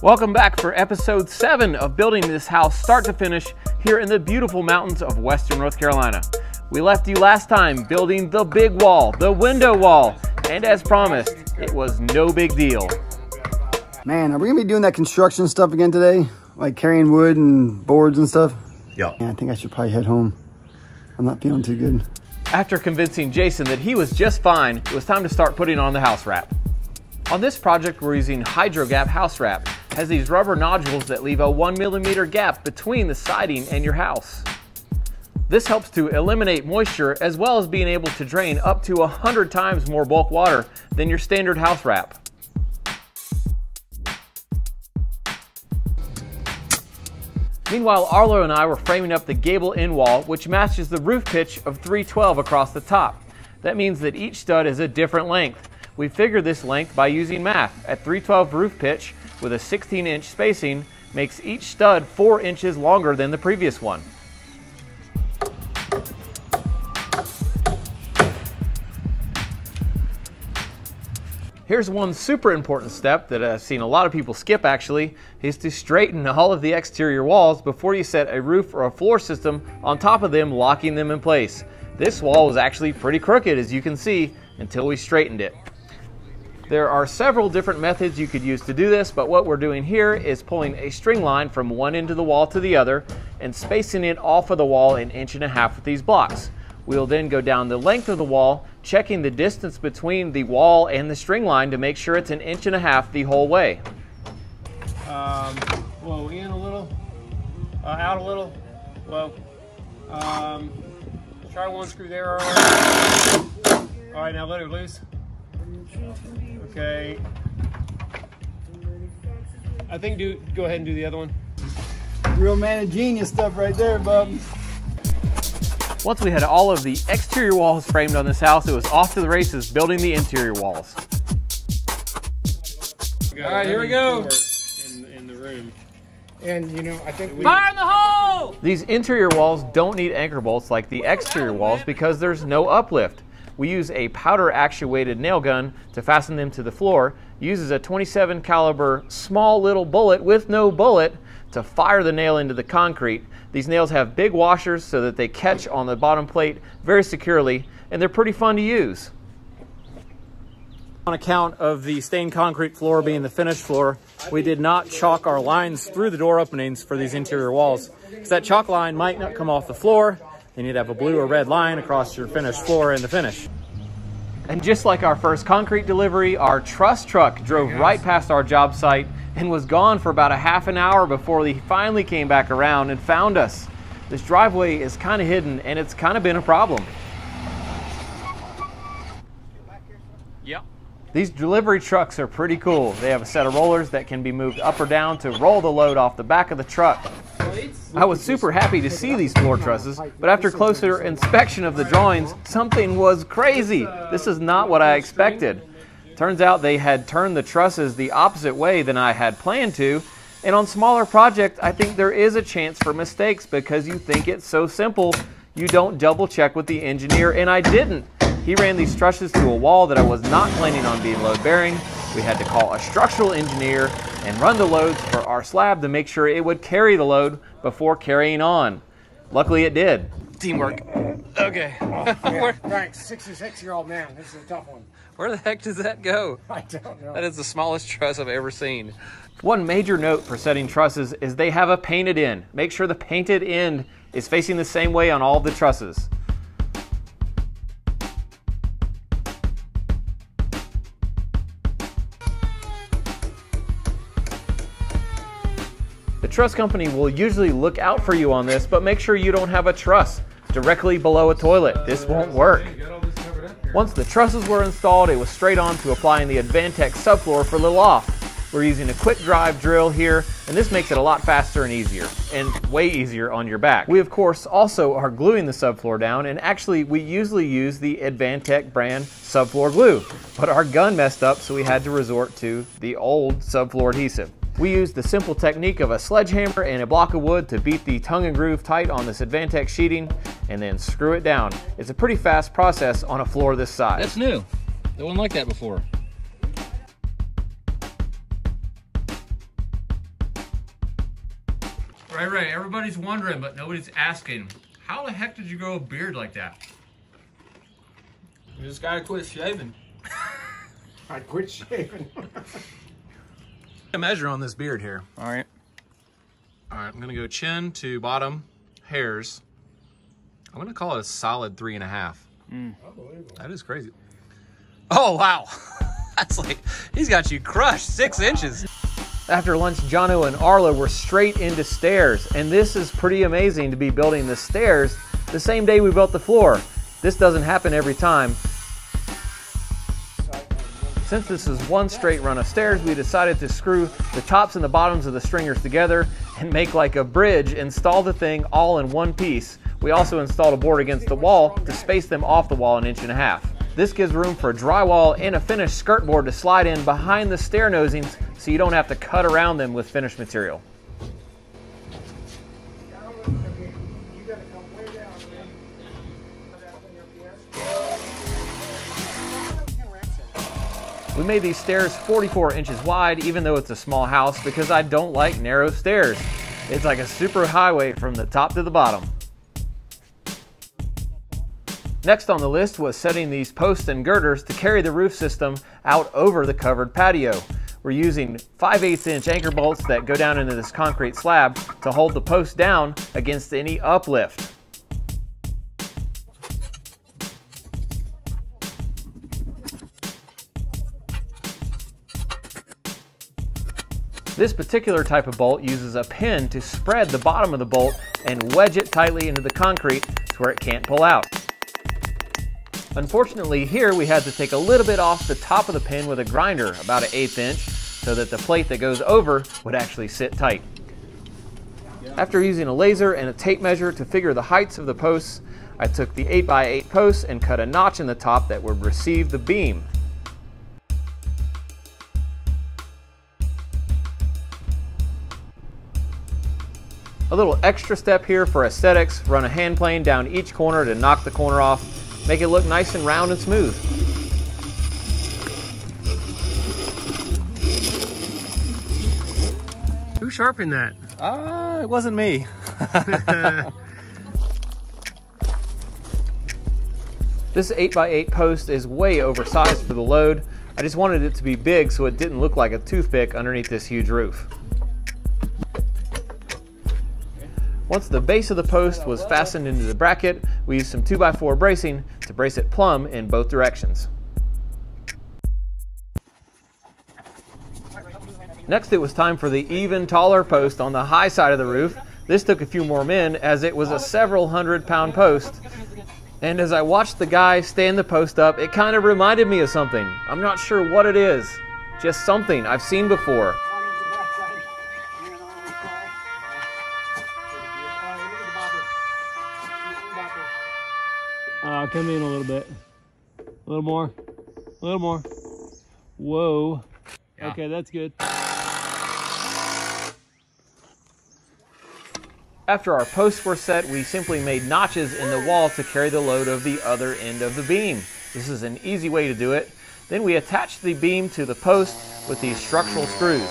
Welcome back for episode 7 of building this house start to finish here in the beautiful mountains of Western North Carolina. We left you last time building the big wall, the window wall, and as promised, it was no big deal. Man, are we gonna be doing that construction stuff again today? Like carrying wood and boards and stuff? Yeah. Yeah, I think I should probably head home. I'm not feeling too good. After convincing Jason that he was just fine, it was time to start putting on the house wrap. On this project, we're using HydroGap house wrap. Has these rubber nodules that leave a 1 millimeter gap between the siding and your house. This helps to eliminate moisture as well as being able to drain up to 100 times more bulk water than your standard house wrap. Meanwhile, Arlo and I were framing up the gable end wall, which matches the roof pitch of 312 across the top. That means that each stud is a different length. We figured this length by using math. At 312 roof pitch, with a 16-inch spacing, makes each stud 4 inches longer than the previous one. Here's one super important step that I've seen a lot of people skip actually, is to straighten all of the exterior walls before you set a roof or a floor system on top of them, locking them in place. This wall was actually pretty crooked, as you can see, until we straightened it. There are several different methods you could use to do this, but what we're doing here is pulling a string line from one end of the wall to the other and spacing it off of the wall 1.5 inches with these blocks. We'll then go down the length of the wall, checking the distance between the wall and the string line to make sure it's 1.5 inches the whole way. Blow in a little, out a little, blow. Try one screw there. All right, now let it loose. Okay. I think go ahead and do the other one. Real man of genius stuff right there, bub. Once we had all of the exterior walls framed on this house, it was off to the races building the interior walls. All right, here we go. In the room. And you know, I think we... Fire in the hole! These interior walls don't need anchor bolts like the exterior walls because there's no uplift. We use a powder actuated nail gun to fasten them to the floor. It uses a 27 caliber small little bullet with no bullet to fire the nail into the concrete. These nails have big washers so that they catch on the bottom plate very securely, and they're pretty fun to use. On account of the stained concrete floor being the finished floor, we did not chalk our lines through the door openings for these interior walls, because that chalk line might not come off the floor. You need to have a blue or red line across your finished floor and the finish. And just like our first concrete delivery, our truss truck drove right past our job site and was gone for about half an hour before he finally came back around and found us. This driveway is kind of hidden and it's kind of been a problem. Yep. These delivery trucks are pretty cool. They have a set of rollers that can be moved up or down to roll the load off the back of the truck. I was super happy to see these floor trusses, but after closer inspection of the drawings, something was crazy. This is not what I expected. Turns out they had turned the trusses the opposite way than I had planned to, and on smaller projects, I think there is a chance for mistakes because you think it's so simple, you don't double check with the engineer, and I didn't. He ran these trusses to a wall that I was not planning on being load bearing. We had to call a structural engineer and run the loads for our slab to make sure it would carry the load before carrying on. Luckily it did. Teamwork. Okay. Yeah, right, 66-year-old man, this is a tough one. Where the heck does that go? I don't know. That is the smallest truss I've ever seen. One major note for setting trusses is they have a painted end. Make sure the painted end is facing the same way on all the trusses. The truss company will usually look out for you on this, but make sure you don't have a truss directly below a toilet. This won't work. Once the trusses were installed, it was straight on to applying the Advantech subfloor for the loft. We're using a quick drive drill here, and this makes it a lot faster and easier, and way easier on your back. We, of course, also are gluing the subfloor down, and actually, we usually use the Advantech brand subfloor glue, but our gun messed up, so we had to resort to the old subfloor adhesive. We used the simple technique of a sledgehammer and a block of wood to beat the tongue and groove tight on this Advantech sheeting and then screw it down. It's a pretty fast process on a floor this size. That's new. It wasn't like that before. Right. Everybody's wondering, but nobody's asking. How the heck did you grow a beard like that? You just gotta quit shaving. I quit shaving. A measure on this beard here. Alright. Alright, I'm gonna go chin to bottom hairs. I'm gonna call it a solid 3.5. Mm. Unbelievable. That is crazy. Oh wow. That's like, he's got you crushed 6 inches. After lunch, Jono and Arla were straight into stairs, and this is pretty amazing to be building the stairs the same day we built the floor. This doesn't happen every time. Since this is one straight run of stairs, we decided to screw the tops and the bottoms of the stringers together and make like a bridge, install the thing all in one piece. We also installed a board against the wall to space them off the wall 1.5 inches. This gives room for drywall and a finished skirt board to slide in behind the stair nosings so you don't have to cut around them with finished material. We made these stairs 44 inches wide, even though it's a small house, because I don't like narrow stairs. It's like a super highway from the top to the bottom. Next on the list was setting these posts and girders to carry the roof system out over the covered patio. We're using 5/8-inch anchor bolts that go down into this concrete slab to hold the post down against any uplift. This particular type of bolt uses a pin to spread the bottom of the bolt and wedge it tightly into the concrete to where it can't pull out. Unfortunately, here we had to take a little bit off the top of the pin with a grinder, about 1/8 inch, so that the plate that goes over would actually sit tight. After using a laser and a tape measure to figure the heights of the posts, I took the 8x8 posts and cut a notch in the top that would receive the beam. A little extra step here for aesthetics, run a hand plane down each corner to knock the corner off. Make it look nice and round and smooth. Who sharpened that? It wasn't me. This 8x8 post is way oversized for the load. I just wanted it to be big so it didn't look like a toothpick underneath this huge roof. Once the base of the post was fastened into the bracket, we used some 2x4 bracing to brace it plumb in both directions. Next, it was time for the even taller post on the high side of the roof. This took a few more men as it was a several 100-pound post. And as I watched the guy stand the post up, it kind of reminded me of something. I'm not sure what it is, just something I've seen before. Come in a little bit. A little more. A little more. Whoa. Yeah. Okay, that's good. After our posts were set, we simply made notches in the wall to carry the load of the other end of the beam. This is an easy way to do it. Then we attached the beam to the post with these structural screws.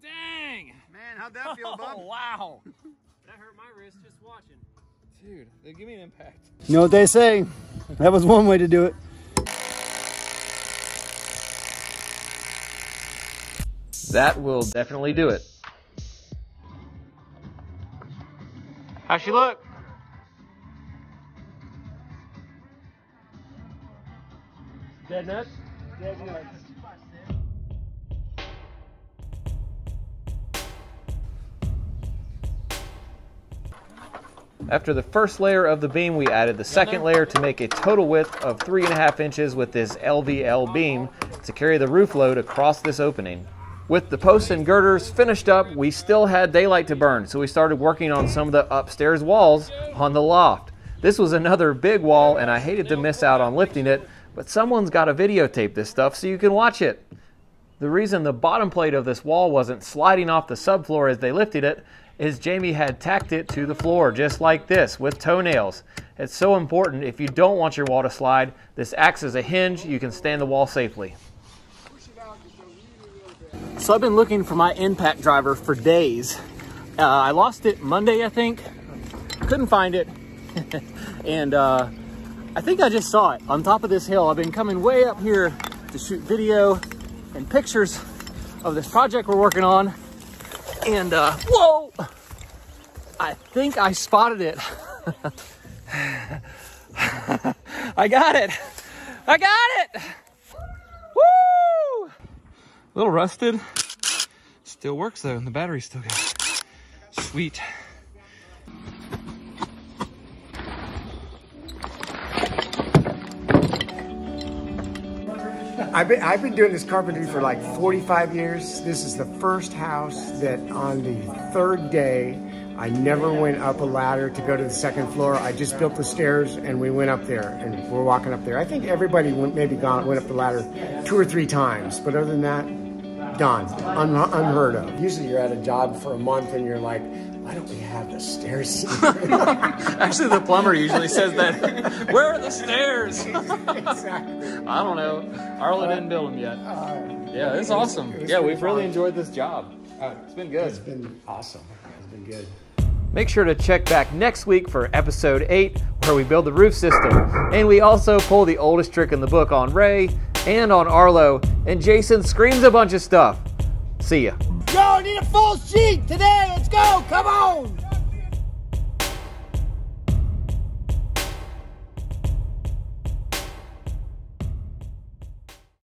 Dang! Man, how'd that feel, bud? Oh, wow. That hurt my wrist just watching. Dude, they give me an impact. You know what they say? That was one way to do it. That will definitely do it. How's she look? Dead nuts? Dead nuts. After the first layer of the beam, we added the second layer to make a total width of 3.5 inches with this LVL beam to carry the roof load across this opening. With the posts and girders finished up, we still had daylight to burn, so we started working on some of the upstairs walls on the loft. This was another big wall, and I hated to miss out on lifting it, but someone's got to videotape this stuff so you can watch it. The reason the bottom plate of this wall wasn't sliding off the subfloor as they lifted it is Jamie had tacked it to the floor just like this with toenails. It's so important. If you don't want your wall to slide, this acts as a hinge. You can stand the wall safely. So I've been looking for my impact driver for days. I lost it Monday, I think. Couldn't find it. And I think I just saw it on top of this hill. I've been coming way up here to shoot video and pictures of this project we're working on. And whoa, I think I spotted it. I got it. I got it. Woo! A little rusted. Still works though. And the battery's still good. Sweet. I've been doing this carpentry for like 45 years. This is the first house that on the third day, I never went up a ladder to go to the second floor. I just built the stairs and we went up there and we're walking up there. I think everybody went up the ladder 2 or 3 times, but other than that, done, unheard of. Usually you're at a job for a month and you're like, why don't we have the stairs? Actually, the plumber usually says that. Where are the stairs? Exactly. I don't know. Arlen didn't build them yet. Yeah, it's awesome. Yeah, we've really enjoyed this job. It's been good. It's been awesome. It's been good. Make sure to check back next week for episode 8, where we build the roof system. And we also pull the oldest trick in the book on Ray and on Arlo. And Jason screams a bunch of stuff. See ya. Yo, I need a full sheet today. Let's go. Come on.